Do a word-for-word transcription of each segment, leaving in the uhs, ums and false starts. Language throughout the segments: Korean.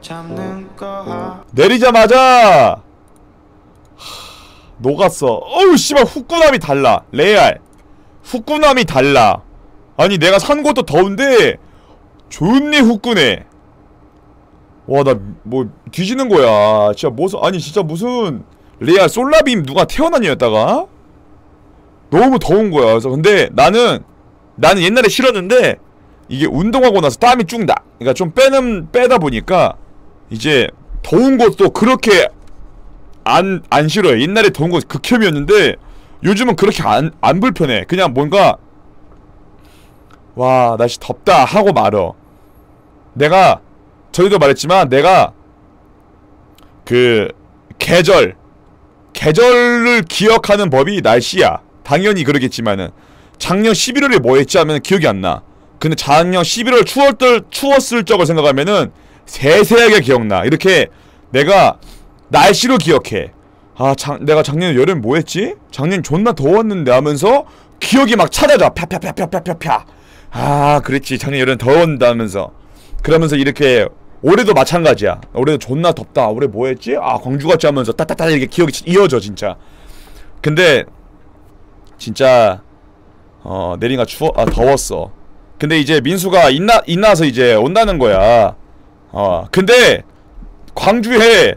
잡는 거 내리자마자 하... 녹았어. 어우 씨발 후끈함이 달라. 레알 후끈함이 달라. 아니 내가 산 것도 더운데 존니 후끈해. 와 나 뭐 뒤지는 거야 진짜. 무슨 아니 진짜 무슨 레알 솔라빔 누가 태어났냐였다가 너무 더운 거야. 그래서 근데 나는 나는 옛날에 싫었는데 이게 운동하고 나서 땀이 쭉 나. 그러니까 좀 빼는 빼다 보니까 이제 더운 것도 그렇게 안 안 싫어요. 옛날에 더운 건 극혐이었는데 요즘은 그렇게 안 안 불편해. 그냥 뭔가 와 날씨 덥다 하고 말어. 내가 저희도 말했지만 내가 그 계절 계절을 기억하는 법이 날씨야. 당연히 그러겠지만은 작년 십일월에 뭐 했지 하면 기억이 안 나. 근데 작년 십일월 추웠을, 추웠을 적을 생각하면은 세세하게 기억나. 이렇게 내가 날씨로 기억해. 아 자, 내가 작년 여름 뭐 했지? 작년 존나 더웠는데 하면서 기억이 막 찾아져. 펴펴펴펴펴펴. 아 그랬지 작년 여름 더웠는데 하면서. 그러면서 이렇게 올해도 마찬가지야. 올해도 존나 덥다. 올해 뭐 했지? 아 광주 갔지 하면서 따따따 이렇게 기억이 이어져 진짜. 근데 진짜 어 내린가 추워 아 더웠어. 근데 이제 민수가 있나 있나서 이제 온다는 거야. 어 근데 광주에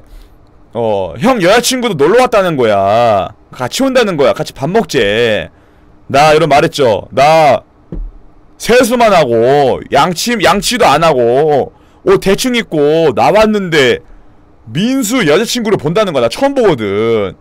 어 형 여자친구도 놀러 왔다는 거야. 같이 온다는 거야. 같이 밥 먹재. 나 이런 말했죠. 나 세수만 하고 양치 양치도 안 하고 옷 대충 입고 나왔는데 민수 여자친구를 본다는 거야. 나 처음 보거든.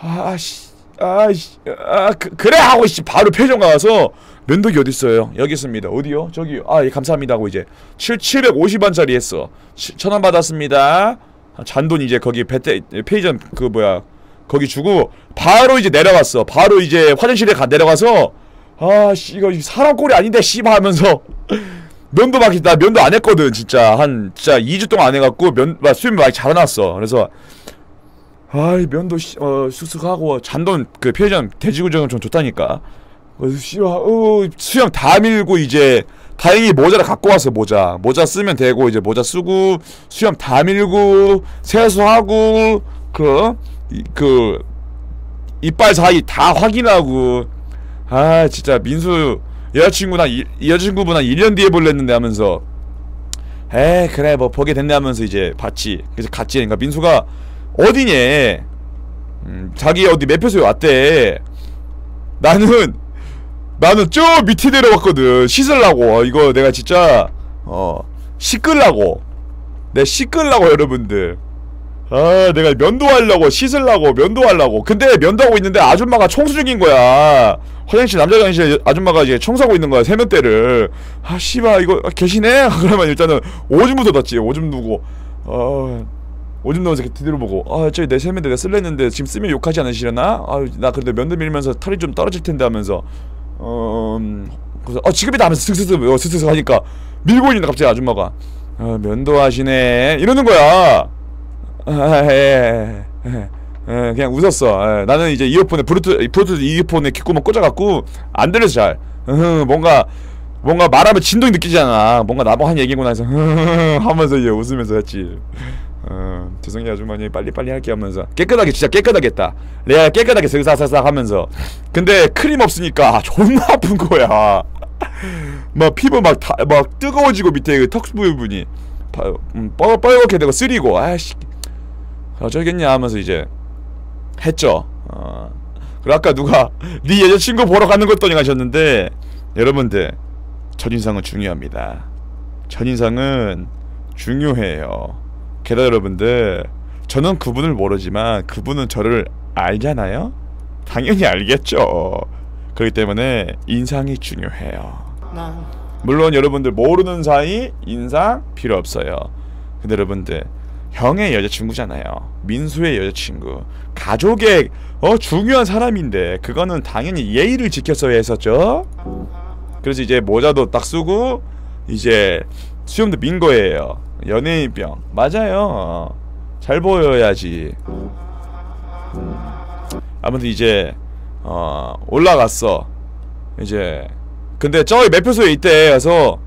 아씨. 아이씨, 아, 그, 그래! 하고, 씨, 바로 표정 가서, 면도기 어딨어요? 여기 있습니다. 어디요? 저기요. 아, 예, 감사합니다. 하고, 이제, 칠백오십 원짜리 했어. 천 원 받았습니다. 잔돈 이제 거기, 배때, 페이전, 그, 뭐야, 거기 주고, 바로 이제 내려갔어. 바로 이제 화장실에 가, 내려가서, 아, 씨, 이거 사람 꼴이 아닌데, 씨발 하면서, 면도 막, 나 면도 안 했거든, 진짜. 한, 진짜 이 주 동안 안 해갖고, 면, 막, 수염이 많이 자라났어. 그래서, 아이 면도 씨, 어 쑥쑥하고 잔돈 그 편의점 돼지고기는 좀 좋다니까. 어 씨발 어 수염 다 밀고 이제 다행히 모자를 갖고 왔어. 모자 모자 쓰면 되고 이제 모자 쓰고 수염 다 밀고 세수하고 그 그 이빨 사이 다 확인하고. 아 진짜 민수 여자친구나 이, 여자친구분한 일 년 뒤에 볼랬는데 하면서 에이 그래 뭐 보게 됐네 하면서 이제 봤지. 그래서 갔지. 그러니까 민수가 어디냐? 음, 자기 어디 매표소에 왔대. 나는 나는 저 밑에 내려왔거든. 씻으려고. 이거 내가 진짜 어 씻으려고. 내가 씻으려고 여러분들. 아 내가 면도하려고 씻으려고 면도하려고. 근데 면도하고 있는데 아줌마가 청소 중인 거야. 화장실 남자 화장실 아줌마가 이제 청소하고 있는 거야. 세면대를. 아 씨발 이거 아, 계시네? 그러면 일단은 오줌부터 뒀지. 오줌 누고. 어. 오줌 넣은 새끼 뒤로 보고 아 저기 내 세면대 내가 쓸랬는데 지금 쓰면 욕하지 않으시려나? 아 나 그래도 면도 밀면서 털이 좀 떨어질텐데 하면서 어... 그래서 어 지금이다 하면서 슥슥슥 어, 슥슥슥 하니까 밀고 있는데 갑자기 아줌마가 어 면도하시네 이러는거야. 아, 예, 예, 예, 그냥 웃었어. 예, 나는 이제 이어폰에 브루투스 브루투스 이어폰에 귓구멍 꽂아갖고 안 들려서 잘 으흐, 뭔가 뭔가 말하면 진동이 느끼잖아. 뭔가 나보고 한 얘기구나 해서 흐흐흐 하면서 이제 웃으면서 했지. 어, 죄송해요 아주머니 빨리빨리 할게 하면서 깨끗하게 진짜 깨끗하게 했다. 레알 깨끗하게 슥싹싹싹 하면서. 근데 크림 없으니까 존나 아픈거야. 막 피부 막 다, 막 뜨거워지고 밑에 그 턱 부분이 음, 뻘겋게 되고 쓰리고 아이씨 어쩌겠냐 하면서 이제 했죠. 어. 그리고 아까 누가 네 여자친구 보러 가는 것더니 하셨는데 여러분들 첫인상은 중요합니다. 첫인상은 중요해요. 게다가 여러분들 저는 그분을 모르지만 그분은 저를 알잖아요? 당연히 알겠죠. 그렇기 때문에 인상이 중요해요. 물론 여러분들 모르는 사이 인상 필요 없어요. 근데 여러분들 형의 여자친구잖아요. 민수의 여자친구 가족의 어 중요한 사람인데 그거는 당연히 예의를 지켰어야 했었죠. 그래서 이제 모자도 딱 쓰고 이제 수염도 민 거예요. 연예인병 맞아요. 잘 보여야지. 아무튼 이제 어 올라갔어 이제. 근데 저기 매표소에 있대. 그래서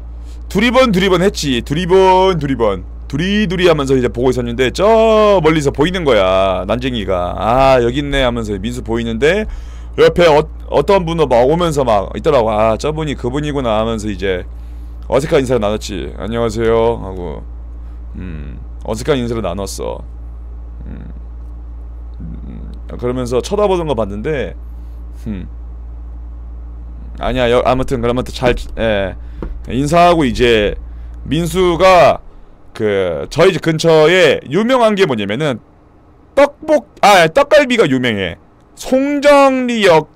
두리번 두리번 했지. 두리번 두리번 두리두리 하면서 이제 보고 있었는데 저 멀리서 보이는 거야. 난쟁이가 아 여기 있네 하면서 민수 보이는데 옆에 어, 어떤 분도 막 오면서 막 있더라고. 아 저분이 그분이구나 하면서 이제 어색한 인사를 나눴지. 안녕하세요 하고 음 어색한 인사를 나눴어. 음, 음 그러면서 쳐다보던 거 봤는데 음 아니야. 여, 아무튼 그러면 또 잘 예. 인사하고 이제 민수가 그 저희 집 근처에 유명한 게 뭐냐면은 떡볶 아 떡갈비가 유명해. 송정리역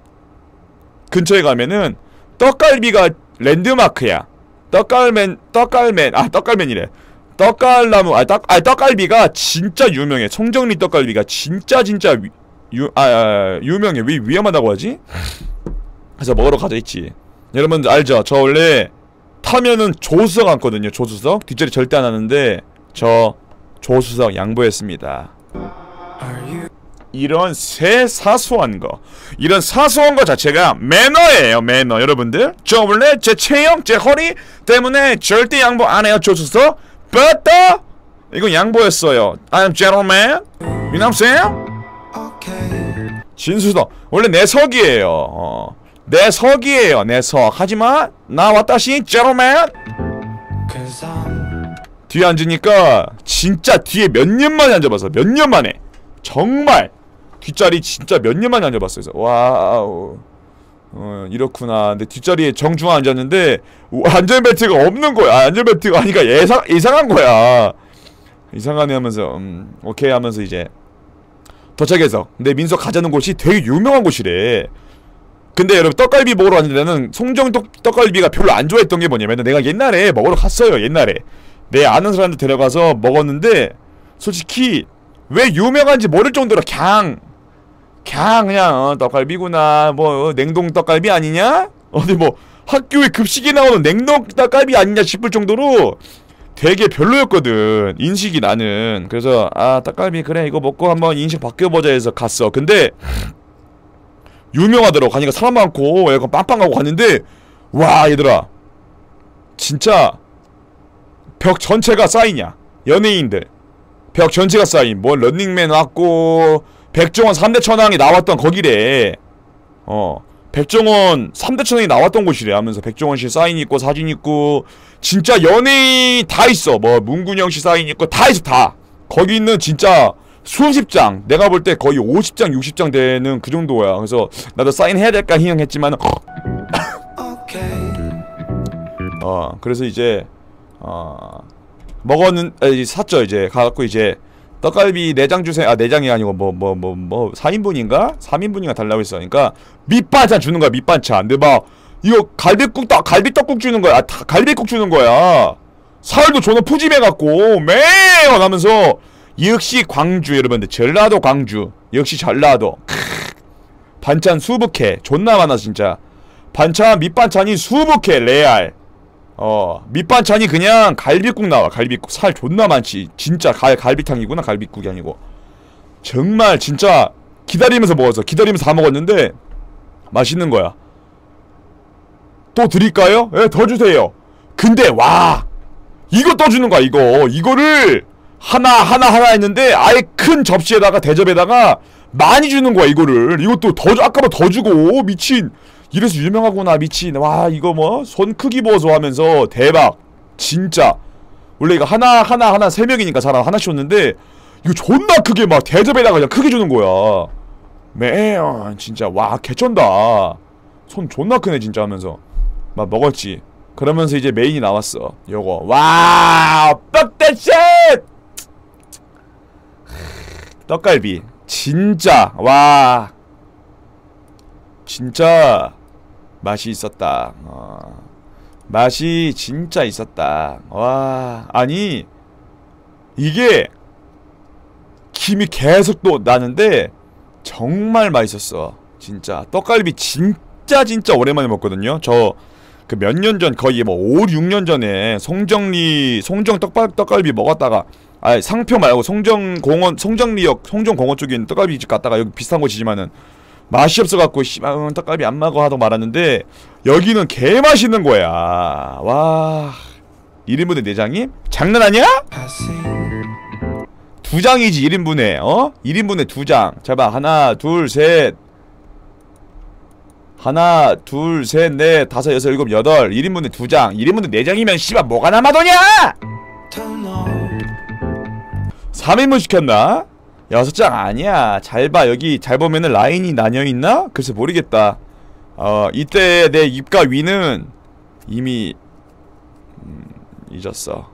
근처에 가면은 떡갈비가 랜드마크야. 떡갈맨 떡갈맨 아 떡갈맨이래. 떡갈나무 아 떡 아 떡갈비가 진짜 유명해. 송정리 떡갈비가 진짜 진짜 유 아 아, 유명해. 위 위험하다고 하지? 그래서 먹으러 가자 했지. 여러분들 알죠? 저 원래 타면은 조수석 앉거든요. 조수석 뒷자리 절대 안 하는데 저 조수석 양보했습니다. 이런 새 사소한 거, 이런 사소한 거 자체가 매너예요. 매너 여러분들. 저 원래 제 체형, 제 허리 때문에 절대 양보 안 해요. 조수석. But the... 이건 양보했어요. I'm gentleman. You know what I'm saying? 진수석 원래 내 석이에요. 어. 내 석이에요. 내 석. 하지만 나 왔다시 젠틀맨. 뒤에 앉으니까 진짜 뒤에 몇 년만에 앉아봤어. 몇 년만에 정말 뒷자리 진짜 몇 년만에 앉아봤어요. 그래서 와우 어, 이렇구나. 근데 뒷자리에 정중앙 앉았는데 안전벨트가 없는 거야. 안전벨트가 아니니까 예상, 이상한 거야. 이상하네 하면서 음, 오케이 하면서 이제 도착해서 근데 민석 가자는 곳이 되게 유명한 곳이래. 근데 여러분 떡갈비 먹으러 왔는데 나는 송정 떡갈비가 별로 안 좋아했던 게 뭐냐면 내가 옛날에 먹으러 갔어요. 옛날에 내 아는 사람들 데려가서 먹었는데 솔직히 왜 유명한지 모를 정도로 그냥 그냥 그냥 어, 떡갈비구나 뭐 어, 냉동 떡갈비 아니냐? 어디 뭐 학교에 급식에 나오는 냉동 떡갈비 아니냐 싶을 정도로 되게 별로였거든 인식이 나는. 그래서 아 떡갈비 그래 이거 먹고 한번 인식 바뀌어보자 해서 갔어. 근데 유명하더라고. 가니까 사람 많고 약간 빵빵하고 갔는데 와 얘들아 진짜 벽 전체가 쌓이냐 연예인들 벽 전체가 쌓인 뭐 런닝맨 왔고 백종원 삼대 천왕이 나왔던 거기래. 어 백종원 삼대 천왕이 나왔던 곳이래 하면서 백종원씨 사인 있고 사진 있고 진짜 연예인 다 있어. 뭐 문근영씨 사인 있고 다 있어. 다 거기 있는 진짜 수십 장! 내가 볼 때 거의 오십 장, 육십 장 되는 그 정도야. 그래서 나도 사인해야 될까 희망했지만 어, 그래서 이제 어... 먹었는... 에, 샀죠. 이제 가갖고 이제 떡갈비 내장 주세요. 아, 내장이 아니고 뭐 뭐 뭐 뭐 사인분인가? 삼인분인가 달라고 했어. 그러니까 밑반찬 주는 거야. 밑반찬. 근데 막 이거 갈비국, 다, 갈비떡국 주는 거야. 아, 다, 갈비국 주는 거야. 살도 존나 푸짐해갖고 매워! 하면서 역시 광주 여러분들 전라도 광주 역시 전라도 크으. 반찬 수북해 존나 많아 진짜. 반찬 밑반찬이 수북해 레알. 어 밑반찬이 그냥 갈비국 나와. 갈비국 살 존나 많지 진짜. 갈, 갈비탕이구나 갈비국이 아니고. 정말 진짜 기다리면서 먹었어. 기다리면서 다 먹었는데 맛있는 거야. 또 드릴까요? 예 더 주세요. 근데 와 이거 또 주는 거야. 이거 이거를 하나 하나 하나 했는데 아예 큰 접시에다가 대접에다가 많이 주는 거야. 이거를 이것도 더 아까보다 더 주고 미친. 이래서 유명하구나 미친. 와 이거 뭐 손 크기 보소 하면서 대박 진짜. 원래 이거 하나 하나 하나 세 명이니까 사람 하나씩 줬는데 이거 존나 크게 막 대접에다가 그냥 크게 주는 거야. 매연 진짜 와 개쩐다. 손 존나 크네 진짜 하면서 막 먹었지. 그러면서 이제 메인이 나왔어. 요거 와우 뻑댓쉣 떡갈비 진짜 와 진짜 맛이 있었다. 어. 맛이 진짜 있었다. 와 아니 이게 김이 계속 또 나는데 정말 맛있었어 진짜. 떡갈비 진짜 진짜 오랜만에 먹거든요. 저 그 몇 년 전 거의 뭐 오, 육 년 전에 송정리 송정 떡밥 떡갈비 먹었다가 아 상표 말고 송정공원 송정리역 송정공원 쪽에 있는 떡갈비집 갔다가 여기 비슷한 곳이지만은 맛이 없어갖고 씨발 떡갈비 안 먹어 하도 말았는데 여기는 개 맛있는 거야. 와 일 인분에 네 장이? 장난 아니야? 두 장이지 일 인분에. 어? 일 인분에 두 장. 잡아. 하나, 둘, 셋. 하나, 둘, 셋, 넷, 다섯, 여섯, 일곱, 여덟. 일 인분에 두 장. 일 인분에 네 장이면 씨발 뭐가 남아도냐? 삼 인분 시켰나? 여섯 장 아니야. 잘 봐. 여기 잘 보면은 라인이 나뉘어있나? 글쎄 모르겠다. 어, 이때 내 입가 위는 이미 음, 잊었어.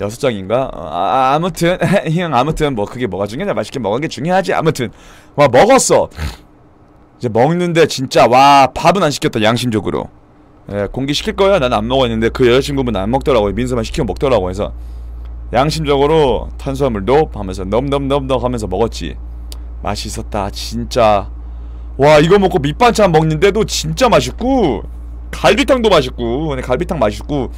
여섯 장인가? 어, 아, 아무튼 형 아무튼 뭐 그게 뭐가 중요하냐. 맛있게 먹은 게 중요하지. 아무튼 와 먹었어. 이제 먹는데 진짜 와 밥은 안 시켰다. 양심적으로. 예, 공기 시킬 거야. 난 안 먹었는데 그 여자친구분 안 먹더라고요. 민서만 시키고 먹더라고. 그래서 양심적으로 탄수화물 높 하면서 넘넘넘넘 하면서 먹었지. 맛있었다 진짜. 와 이거 먹고 밑반찬 먹는데도 진짜 맛있고 갈비탕도 맛있고. 근데 갈비탕 맛있고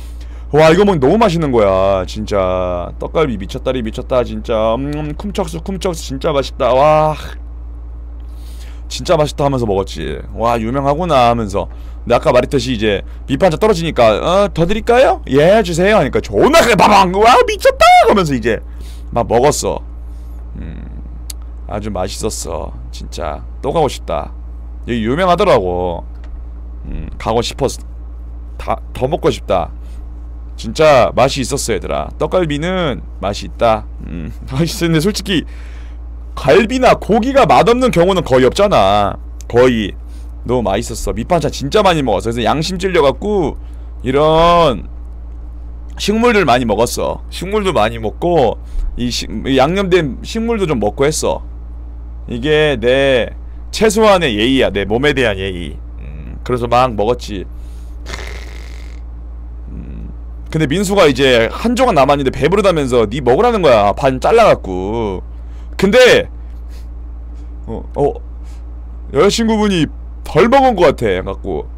와 이거 먹으면 너무 맛있는 거야 진짜. 떡갈비 미쳤다리 미쳤다 진짜. 음 쿰척스 쿰척스 진짜 맛있다. 와 진짜 맛있다 하면서 먹었지. 와 유명하구나 하면서. 근데 아까 말했듯이 이제 밑반찬 떨어지니까 어 더 드릴까요? 예 주세요 하니까 존나 그래 바방 와 미쳤다 하면서 이제 막 먹었어. 음 아주 맛있었어 진짜. 또 가고 싶다. 여기 유명하더라고. 음 가고 싶었어. 다 더 먹고 싶다. 진짜 맛이 있었어 얘들아. 떡갈비는 맛이 있다. 음 근데 솔직히 갈비나 고기가 맛없는 경우는 거의 없잖아. 거의 너무 맛있었어. 밑반찬 진짜 많이 먹었어. 그래서 양심 찔려갖고 이런 식물들 많이 먹었어. 식물도 많이 먹고 이, 시, 이 양념된 식물도 좀 먹고 했어. 이게 내 최소한의 예의야. 내 몸에 대한 예의. 음, 그래서 막 먹었지. 음, 근데 민수가 이제 한 조각 남았는데 배부르다면서 니 먹으라는 거야. 반 잘라갖고. 근데 어, 어 여자친구분이 덜 먹은 것 같아 갖고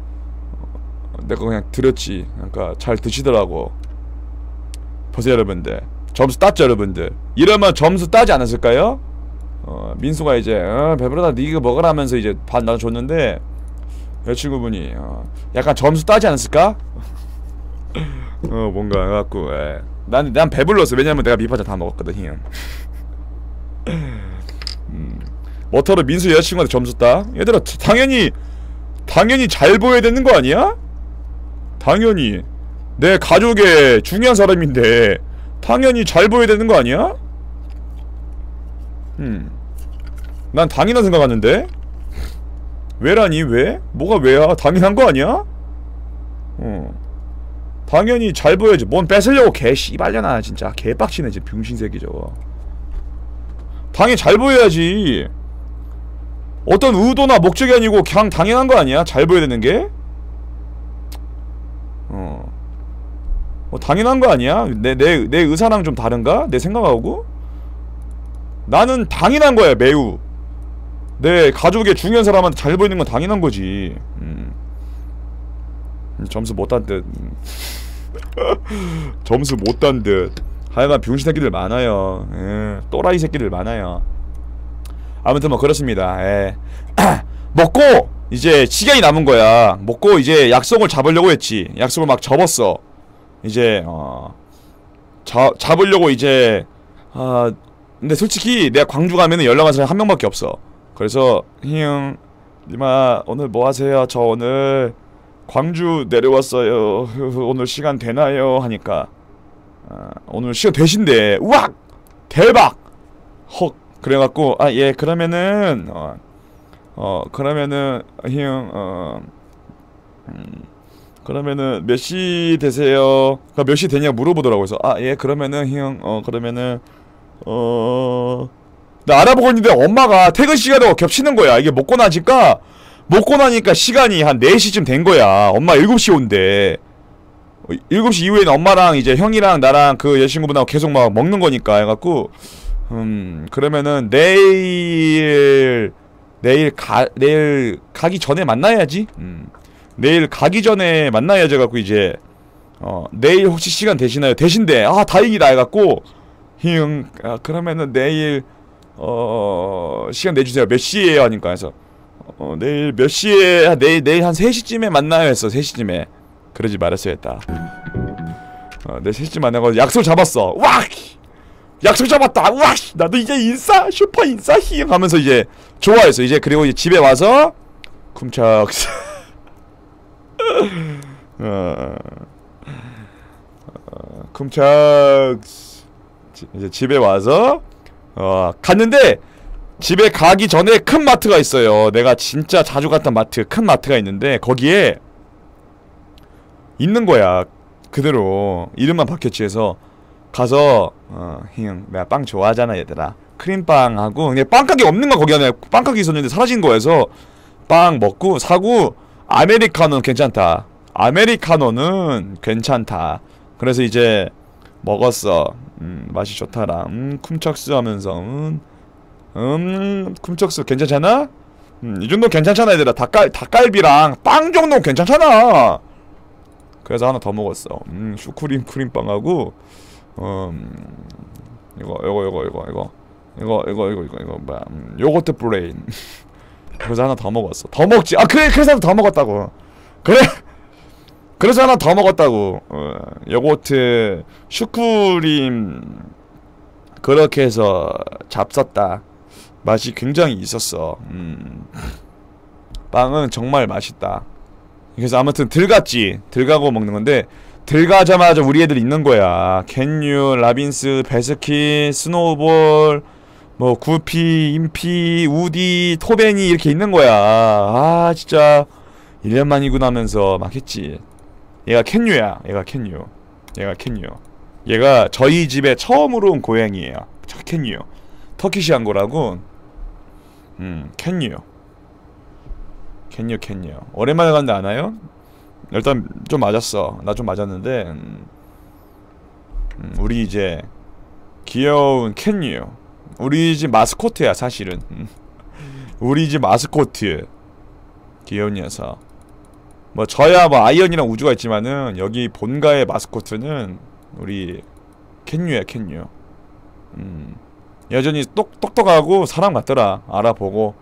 내가 그냥 드렸지. 그러니까 잘 드시더라고. 보세요 여러분들 점수 땄죠 여러분들. 이러면 점수 따지 않았을까요? 어 민수가 이제 어, 배부르다 니가 먹으라면서 이제 반 나눠줬는데 여자친구분이 어, 약간 점수 따지 않았을까? 어 뭔가 해갖고 에. 난, 난 배불렀어. 왜냐면 내가 밑반찬 다 먹었거든 형. 음, 머터로 민수 여자친구한테 점수 따? 얘들아 당연히 당연히 잘 보여야 되는 거 아니야? 당연히 내 가족의 중요한 사람인데 당연히 잘 보여야 되는 거 아니야? 음, 난 당연한 생각하는데 왜라니 왜? 뭐가 왜야? 당연한 거 아니야? 어, 당연히 잘 보여야지. 뭔 뺏으려고 개 씨발려나 진짜 개빡치네 진짜 병신새끼 저거. 당연히 잘 보여야지. 어떤 의도나 목적이 아니고 그냥 당연한 거 아니야? 잘 보여야 되는 게? 어, 어 당연한 거 아니야? 내, 내, 내 의사랑 좀 다른가? 내 생각하고? 나는 당연한 거야 매우. 내 가족의 중요한 사람한테 잘 보이는 건 당연한 거지. 음. 점수 못 딴 듯. 점수 못 딴 듯. 하여간 병신 새끼들 많아요. 예, 또라이 새끼들 많아요. 아무튼 뭐 그렇습니다. 예. 먹고 이제 시간이 남은 거야. 먹고 이제 약속을 잡으려고 했지. 약속을 막 접었어. 이제 어... 자, 잡으려고 이제 아... 근데 솔직히 내가 광주 가면은 연락한 사람이 한 명밖에 없어. 그래서 힝 님아 오늘 뭐 하세요? 저 오늘 광주 내려왔어요. 오늘 시간 되나요? 하니까 아, 오늘 시간 되신데. 우악! 대박! 헉! 그래갖고 아 예 그러면은 어, 어 그러면은 형 어, 음, 그러면은 몇 시 되세요? 그러니까 몇 시 되냐 물어보더라고. 그래서 아 예 그러면은 형 어 그러면은 어... 나 알아보고 있는데 엄마가 퇴근 시간하고 겹치는 거야. 이게 먹고 나니까 먹고 나니까 시간이 한 네 시쯤 된 거야. 엄마 일곱 시 온대. 일곱 시 이후에는 엄마랑 이제 형이랑 나랑 그 여자친구분하고 계속 막 먹는 거니까 해갖고 음 그러면은 내일 내일 가 내일 가기 전에 만나야지. 음 내일 가기 전에 만나야지 해갖고 이제 어 내일 혹시 시간 되시나요? 되신데 아 다행이다 해갖고 힝 아, 그러면은 내일 어 시간 내주세요. 몇 시에요? 하니까 해서 어 내일 몇 시에 아, 내일 내일 한 세 시쯤에 만나요 했어. 세 시쯤에. 그러지 말았어야 했다. 어, 내 셋이 만나가지고 약속 잡았어. 와! 약속 잡았다. 와! 나도 이제 인싸, 슈퍼 인싸 히잉 하면서 이제 좋아했어. 이제 그리고 이제 집에 와서 쿰착. 어, 어, 쿰착. 지, 이제 집에 와서 어, 갔는데 집에 가기 전에 큰 마트가 있어요. 내가 진짜 자주 갔던 마트, 큰 마트가 있는데 거기에 있는 거야. 그대로 이름만 바뀌었지. 해서 가서 어, 힝, 내가 빵 좋아하잖아 얘들아. 크림빵하고 그냥 빵 가게 없는 거 거기 안에 빵 가게 있었는데 사라진 거여서 빵 먹고 사고 아메리카노는 괜찮다. 아메리카노는 괜찮다. 그래서 이제 먹었어. 음, 맛이 좋다라. 음, 쿰척스 하면서 음, 음, 쿰척스 괜찮잖아? 음, 이 정도 괜찮잖아 얘들아. 닭갈, 닭갈비랑 빵 정도 괜찮잖아. 그래서 하나 더 먹었어. 음, 슈크림 크림빵하고 음, 이거, 이거, 이거, 이거, 이거, 이거, 이거, 이거, 이거, 이거, 뭐야? 음, 요거트 브레인. 그래서 하나 더 먹었어. 더 먹지. 아 그래, 그래서 하나 더 먹었다고. 그래. 그래서 하나 더 먹었다고. 어, 요거트 슈크림 그렇게 해서 잡섰다. 맛이 굉장히 있었어. 음. 빵은 정말 맛있다. 그래서 아무튼 들갔지. 들가고 먹는 건데 들가자마자 우리 애들 있는 거야. 캔유, 라빈스, 베스킷, 스노우볼, 뭐 구피, 인피, 우디, 토베니 이렇게 있는 거야. 아 진짜 일 년 만이구나 하면서 막 했지. 얘가 캔유야. 얘가 캔유. 얘가 캔유. 얘가 저희 집에 처음으로 온 고양이에요. 저 캔유. 터키시한 거라고. 음, 캔유. 캔유 캔유. 오랜만에 갔는데 안 와요? 일단 좀 맞았어. 나 좀 맞았는데 음, 음, 우리 이제 귀여운 캔유. 우리 집 마스코트야 사실은. 우리 집 마스코트. 귀여운 녀석. 뭐 저야 뭐 아이언이랑 우주가 있지만은 여기 본가의 마스코트는 우리 캔유야 캔유. 음, 여전히 똑, 똑똑하고 사람 같더라. 알아보고.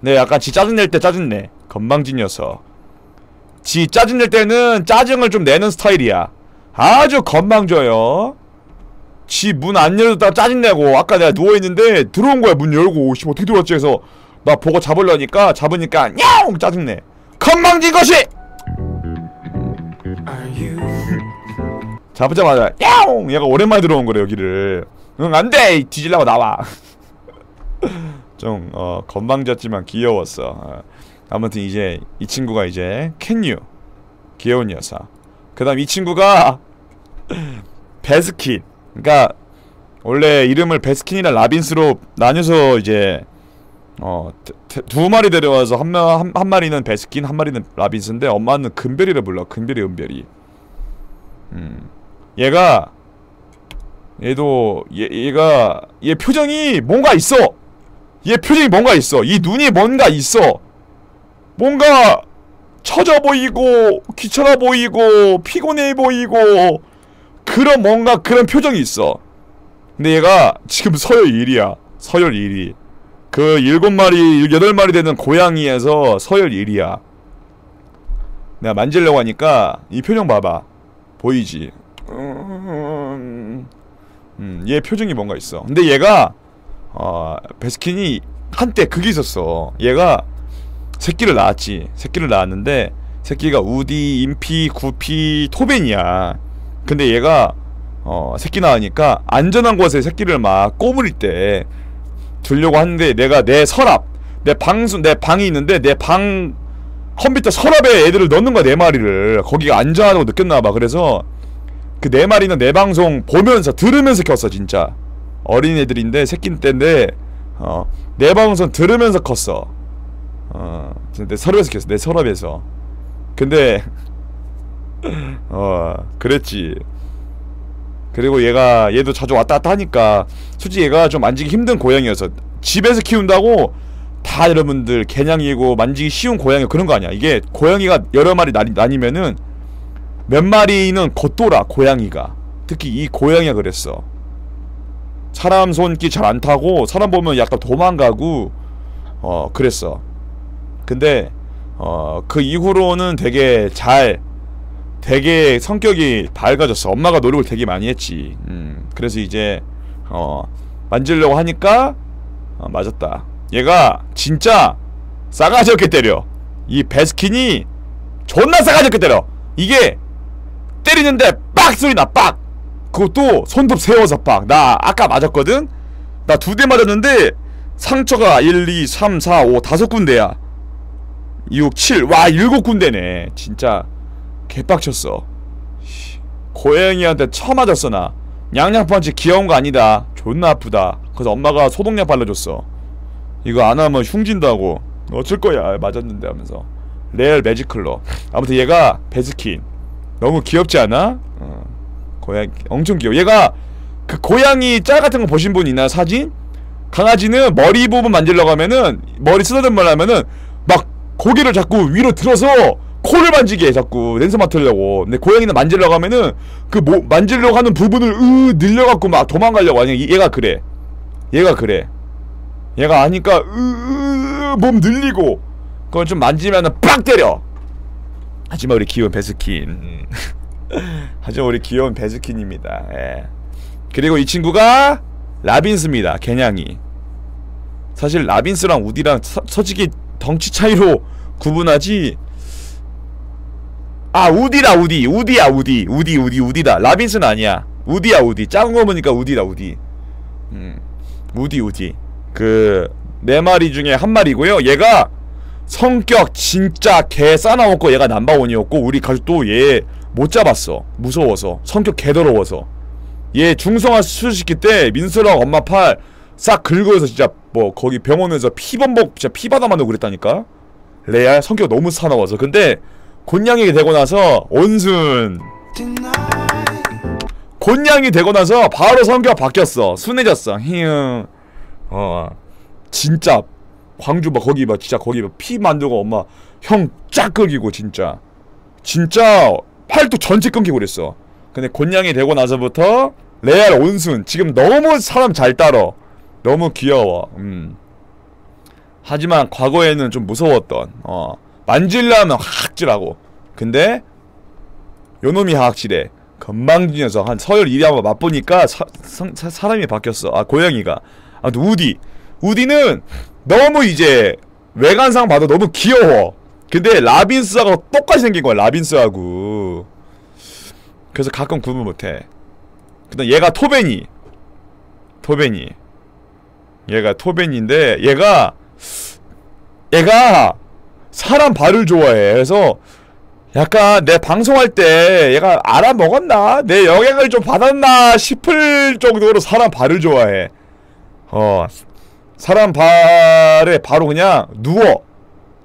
네, 약간 지 짜증낼 때 짜증내. 건방진 녀석. 지 짜증낼 때는 짜증을 좀 내는 스타일이야. 아주 건방져요. 지 문 안 열었다 짜증내고. 아까 내가 누워있는데 들어온 거야. 문 열고. 오씨 어떻게 들어왔지? 해서 나 보고 잡으려니까 잡으니까 냥! 짜증내. 건방진 것이! 잡자마자 냥! 얘가 오랜만에 들어온 거래 여기를. 응 안돼! 뒤질라고 나와. 좀 어, 건방졌지만 귀여웠어. 어. 아무튼 이제 이 친구가 이제 캔유 귀여운 녀석. 그 다음 이 친구가 베스킨. 그니까 원래 이름을 베스킨이나 라빈스로 나뉘어서 이제 어, 두 마리 데려와서 한, 한, 한 마리는 베스킨 한 마리는 라빈스인데 엄마는 금별이라 불러. 금별이 은별이. 음. 얘가 얘도 얘, 얘가 얘 표정이 뭔가 있어. 얘 표정이 뭔가 있어. 이 눈이 뭔가 있어. 뭔가 처져 보이고 귀찮아 보이고 피곤해 보이고 그런 뭔가 그런 표정이 있어. 근데 얘가 지금 서열 일 위야. 서열 일 위. 그 일곱 마리 여덟 마리 되는 고양이에서 서열 일 위야. 내가 만지려고 하니까 이 표정 봐봐. 보이지? 음, 얘 표정이 뭔가 있어. 근데 얘가 어, 베스킨이 한때 그게 있었어. 얘가 새끼를 낳았지. 새끼를 낳았는데 새끼가 우디, 인피, 구피, 토벤이야. 근데 얘가 어, 새끼 낳으니까 안전한 곳에 새끼를 막 꼬물일 때 두려고 하는데 내가 내 서랍, 내 방수, 내 방이 있는데 내 방 컴퓨터 서랍에 애들을 넣는 거야. 네 마리를. 거기가 안전하다고 느꼈나봐. 그래서 그 네 마리는 내 방송 보면서 들으면서 켰어. 진짜 어린 애들인데 새끼 때인데 어, 내 방송 들으면서 컸어. 어, 내 서랍에서 켰어. 내 서랍에서. 근데 어, 그랬지. 그리고 얘가 얘도 자주 왔다 갔다 하니까 솔직히 얘가 좀 만지기 힘든 고양이여서 집에서 키운다고 다 여러분들 개냥이고 만지기 쉬운 고양이 그런 거 아니야. 이게 고양이가 여러 마리 나뉘, 나뉘면은 몇 마리는 겉돌아. 고양이가 특히 이 고양이가 그랬어. 사람 손기 잘 안 타고 사람 보면 약간 도망가고 어 그랬어. 근데 어 그 이후로는 되게 잘 되게 성격이 밝아졌어. 엄마가 노력을 되게 많이 했지. 음, 그래서 이제 어 만지려고 하니까 어, 맞았다. 얘가 진짜 싸가지 없게 때려. 이 베스킨이 존나 싸가지 없게 때려. 이게 때리는데 빡 소리 나. 빡. 그것도 손톱 세워서 빡. 나 아까 맞았거든. 나 두 대 맞았는데 상처가 일, 이, 삼, 사, 오 다섯 군데야. 육, 칠. 와, 일곱 군데네. 진짜 개빡쳤어. 고양이한테 쳐맞았어. 나 냥냥펀치 귀여운 거 아니다. 존나 아프다. 그래서 엄마가 소독약 발라줬어. 이거 안 하면 흉진다고. 어쩔 거야 맞았는데 하면서. 레알 매직클럽. 아무튼 얘가 베스킨 너무 귀엽지 않아? 어. 고양이 엄청 귀여워. 얘가 그 고양이 짤 같은 거 보신 분 있나요? 사진? 강아지는 머리 부분 만지려고 하면은, 머리 쓰다듬 말하면은 막 고개를 자꾸 위로 들어서 코를 만지게 해. 자꾸 냄새 맡으려고. 근데 고양이는 만지려고 하면은 그 뭐 만지려고 하는 부분을 으 늘려갖고 막 도망가려고 하냐. 얘가 그래. 얘가 그래. 얘가 아니까 으 몸 늘리고. 그걸 좀 만지면은 빡 때려. 하지만 우리 귀여운 베스킨. 하지만 우리 귀여운 베스킨입니다. 예. 그리고 이 친구가 라빈스입니다. 개냥이. 사실 라빈스랑 우디랑 서, 솔직히 덩치 차이로 구분하지. 아 우디다 우디. 우디야 우디. 우디 우디 우디다. 라빈스는 아니야. 우디야 우디. 작은 거 보니까 우디다 우디. 음. 우디 우디. 그 네 마리 중에 한 마리고요. 얘가 성격 진짜 개 싸나웠고 얘가 넘버원이었고 우리 가족도 얘 못 잡았어. 무서워서. 성격 개 더러워서. 얘 중성화 수술시킬 때 민수랑 엄마 팔 싹 긁어서 진짜 뭐 거기 병원에서 피범벅 진짜 피바다만도 그랬다니까. 레알 성격 너무 사나워서. 근데 곤냥이 되고 나서 온순. 곤냥이 되고 나서 바로 성격 바뀌었어. 순해졌어. 히응. 어 진짜 광주 막 거기 막 진짜 거기 막 피 만들고 엄마 형 쫙 긁이고 진짜 진짜 팔도 전체 끊기고 그랬어. 근데 곤냥이 되고 나서부터 레알 온순. 지금 너무 사람 잘 따라. 너무 귀여워. 음. 하지만 과거에는 좀 무서웠던. 어. 만질려면 하악질하고. 근데 요놈이 하악질해. 건방진 녀석. 한 서열 일 위 한번 맛보니까 사, 사, 사람이 바뀌었어. 아 고양이가. 아무튼 우디. 우디는 너무 이제 외관상 봐도 너무 귀여워. 근데 라빈스하고 똑같이 생긴 거야. 라빈스하고. 그래서 가끔 구분 못해. 그다음 얘가 토베니. 토베니. 얘가 토베니인데 얘가 얘가 사람 발을 좋아해. 그래서 약간 내 방송할 때 얘가 알아먹었나? 내 영향을 좀 받았나 싶을 정도로 사람 발을 좋아해. 어 사람 발에 바로 그냥 누워.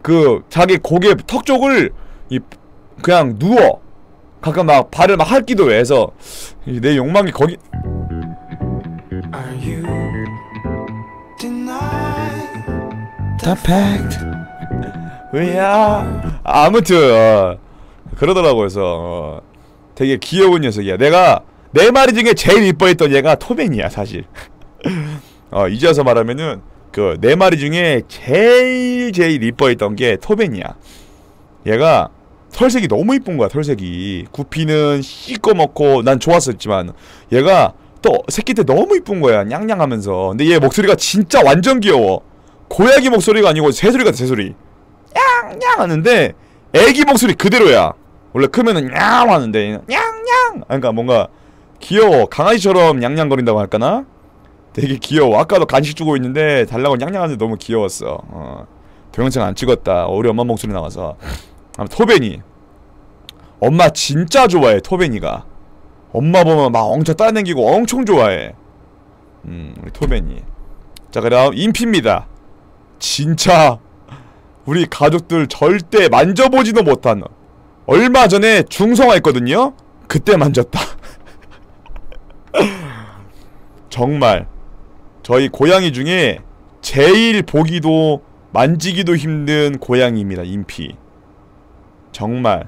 그 자기 고개 턱 쪽을 이 그냥 누워. 가끔 막 발을 막 핥기도 해서 내 욕망이 거기. 왜야? 아무튼 어, 그러더라고. 그래서 어, 되게 귀여운 녀석이야. 내가 네 마리 중에 제일 이뻐했던 얘가 토벤이야 사실. 어 이제 와서 말하면은 그 네 마리 중에 제일 제일 이뻐했던 게 토벤이야. 얘가 털색이 너무 이쁜 거야. 털색이 구피는 시꺼멓고 난 좋았었지만 얘가 또 새끼 때 너무 이쁜 거야. 냥냥하면서. 근데 얘 목소리가 진짜 완전 귀여워. 고양이 목소리가 아니고 새소리 같아. 새소리 냥냥 하는데 애기 목소리 그대로야. 원래 크면은 냥 하는데 냥냥. 그러니까 뭔가 귀여워. 강아지처럼 냥냥거린다고 할까나? 되게 귀여워. 아까도 간식 주고 있는데 달라고 냥냥하는데 너무 귀여웠어. 어. 동영상 안 찍었다. 우리 엄마 목소리 나와서. 토베니 엄마 진짜 좋아해. 토베니가 엄마 보면 막 엄청 따라다니고 엄청 좋아해. 음 우리 토베니. 자 그다음 인피입니다. 진짜 우리 가족들 절대 만져보지도 못한. 얼마 전에 중성화했거든요. 그때 만졌다. 정말 저희 고양이 중에 제일 보기도 만지기도 힘든 고양이입니다. 인피. 정말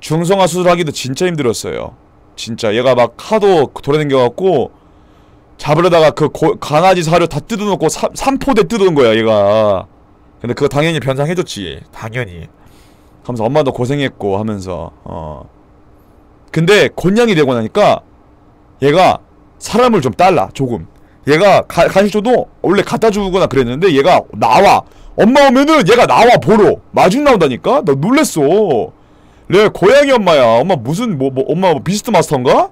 중성화 수술하기도 진짜 힘들었어요. 진짜 얘가 막 하도 돌아댕겨갖고 잡으려다가 그 고, 강아지 살을 다 뜯어놓고 사, 삼포대 뜯은 거야 얘가. 근데 그거 당연히 변상해줬지. 당연히 하면서 엄마도 고생했고 하면서. 어 근데 곤양이 되고 나니까 얘가 사람을 좀 달라. 조금 얘가 가, 간식 줘도 원래 갖다 주거나 그랬는데 얘가 나와. 엄마 오면은 얘가 나와. 보러 마중 나온다니까. 나 놀랬어. 내 고양이 엄마야. 엄마 무슨 뭐, 뭐 엄마 뭐 비스트 마스터인가?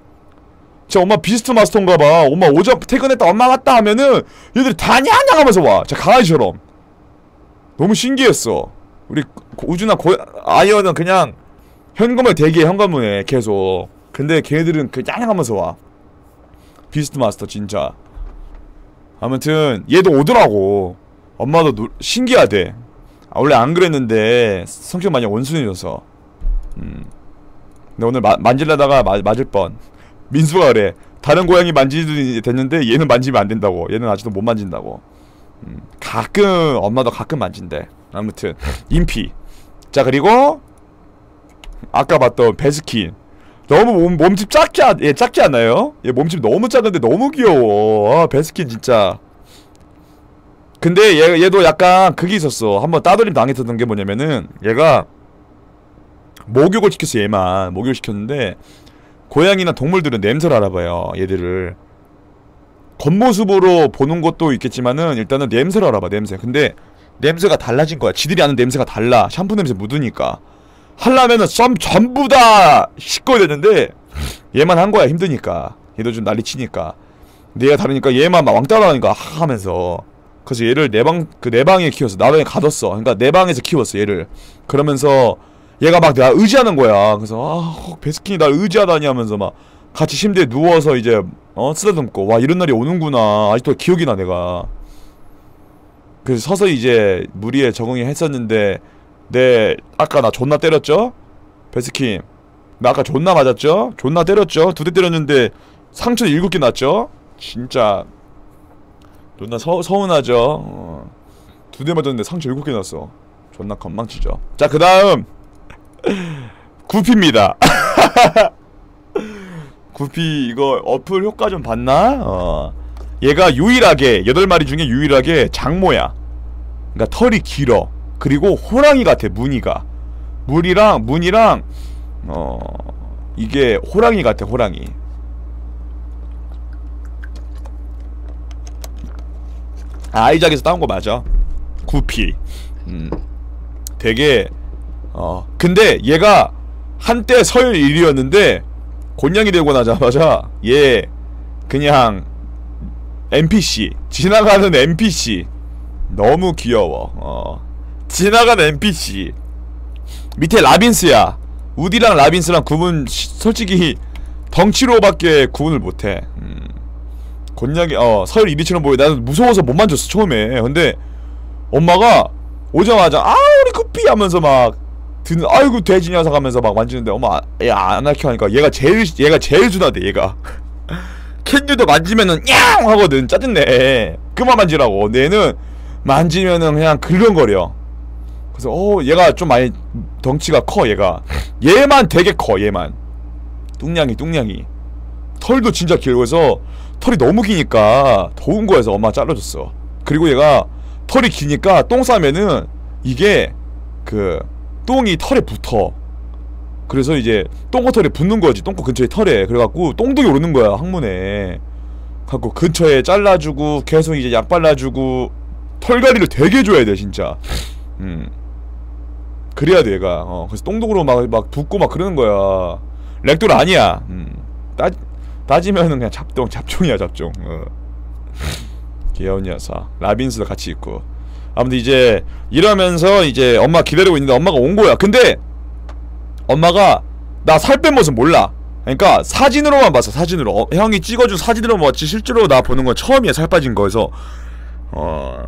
제 엄마 비스트 마스터인가봐. 엄마 오전 퇴근했다 엄마 왔다 하면은 얘들이 다냐냐 하면서 와. 제 강아지처럼. 너무 신기했어. 우리 우주나 고 아이언은 그냥 현관문에 대기해. 현관문에 계속. 근데 걔들은 그 냐냐 하면서 와. 비스트 마스터 진짜. 아무튼 얘도 오더라고. 엄마도 놀... 신기하대. 아, 원래 안 그랬는데 성격 많이 온순해져서. 음. 근데 오늘 마, 만질려다가 마, 맞을 뻔. 민수가 그래. 다른 고양이 만지도 됐는데 얘는 만지면 안 된다고. 얘는 아직도 못 만진다고. 음. 가끔 엄마도 가끔 만진대. 아무튼 인피. 자 그리고 아까 봤던 베스킨. 너무 몸, 몸집 작지 않, 얘 작지 않나요? 얘 몸집 너무 작은데 너무 귀여워. 아 베스킨 진짜. 근데 얘, 얘도 약간 그게 있었어. 한번 따돌림 당했었던 게 뭐냐면은 얘가 목욕을 시켰어. 얘만 목욕을 시켰는데 고양이나 동물들은 냄새를 알아봐요. 얘들을 겉모습으로 보는 것도 있겠지만은 일단은 냄새를 알아봐. 냄새. 근데 냄새가 달라진 거야. 지들이 아는 냄새가 달라. 샴푸 냄새 묻으니까 하려면은 썸 전부 다 씻고 되는데 얘만 한 거야. 힘드니까. 얘도 좀 난리치니까. 근데 얘가 다르니까 얘만 막 왕따라하니까 하면서. 그래서 얘를 내 방, 그 내 방에 키웠어. 나 방에 가뒀어. 그러니까 내 방에서 키웠어 얘를. 그러면서 얘가 막 나 의지하는 거야. 그래서 아 베스킨이 날 의지하다니 하면서 막 같이 침대에 누워서 이제 어 쓰다듬고. 와 이런 날이 오는구나. 아직도 기억이 나 내가. 그래서 서서히 이제 무리에 적응이 했었는데. 네 아까 나 존나 때렸죠? 베스킨 나 아까 존나 맞았죠? 존나 때렸죠? 두 대 때렸는데 상처 일곱 개 났죠? 진짜 존나 서, 서운하죠? 어. 두 대 맞았는데 상처 일곱 개 났어. 존나 건망치죠. 자 그 다음 구피입니다. 구피 이거 어플 효과 좀 봤나? 어. 얘가 유일하게 여덟 마리 중에 유일하게 장모야. 그니까 털이 길어. 그리고 호랑이 같아. 무늬가 물이랑 무늬랑 어 이게 호랑이 같아. 호랑이. 아이작에서 따온 거 맞아. 구피. 음. 되게 어 근데 얘가 한때 서열 일 위였는데 곤양이 되고 나자마자 얘 그냥 엔피씨 지나가는 엔피씨 너무 귀여워. 어. 지나간 엔피씨 밑에 라빈스야. 우디랑 라빈스랑 구분 시, 솔직히 덩치로밖에 구분을 못해. 음. 곤약이 어 서열 일 위처럼 보여. 나는 무서워서 못 만졌어 처음에. 근데 엄마가 오자마자 아 우리 구피 하면서 막 드는 아이고 돼지 녀석 하면서 막 만지는데 엄마 얘 안 할게 하니까 얘가 제일 얘가 제일 준하대. 얘가 캔유도 만지면은 냥 하거든. 짜증내. 그만 만지라고. 얘는 만지면은 그냥 긁렁거려. 그래서 어 얘가 좀 많이 덩치가 커. 얘가 얘만 되게 커. 얘만 뚱냥이 뚱냥이 털도 진짜 길고 해서 털이 너무 기니까 더운 거에서 엄마 잘라줬어. 그리고 얘가 털이 기니까 똥 싸면은 이게 그 똥이 털에 붙어. 그래서 이제 똥꼬 털에 붙는 거지. 똥꼬 근처에 털에. 그래갖고 똥독이 오르는 거야 항문에. 갖고 근처에 잘라주고 계속 이제 약 발라주고 털갈이를 되게 줘야 돼 진짜. 음. 그래야 돼 얘가. 어, 그래서 똥독으로 막, 막 붓고 막 그러는 거야. 렉돌 아니야. 음. 따, 따지면은 그냥 잡동, 잡종이야 잡종. 어. 귀여운 녀석. 라빈스도 같이 있고. 아무튼 이제 이러면서 이제 엄마 기다리고 있는데 엄마가 온 거야. 근데 엄마가 나 살 뺀 모습 몰라. 그러니까 사진으로만 봤어. 사진으로. 어, 형이 찍어준 사진으로만 봤지 실제로 나 보는 건 처음이야. 살 빠진 거에서. 어...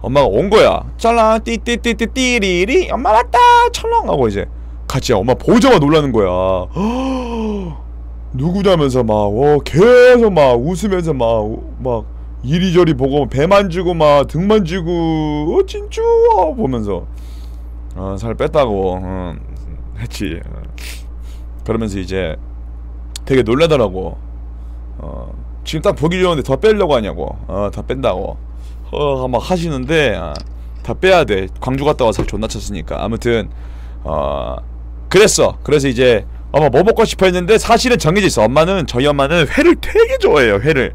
엄마가 온 거야. 짤라 띠띠띠띠띠리리 엄마 왔다 철렁 하고 이제 같이 엄마 보자마자 놀라는 거야. 허어, 누구냐면서 막 어, 계속 막 웃으면서 막 막 이리저리 보고 배 만지고 막 등 만지고 어 진쭈 보면서 어, 살 뺐다고 어, 했지. 그러면서 이제 되게 놀라더라고. 어, 지금 딱 보기 좋은데 더 빼려고 하냐고. 어, 더 뺀다고 어, 막 하시는데 어, 다 빼야 돼. 광주 갔다 와서 살 존나 쳤으니까. 아무튼 어, 그랬어. 그래서 이제 어머 뭐 먹고 싶어 했는데 사실은 정해져 있어. 엄마는, 저희 엄마는 회를 되게 좋아해요. 회를.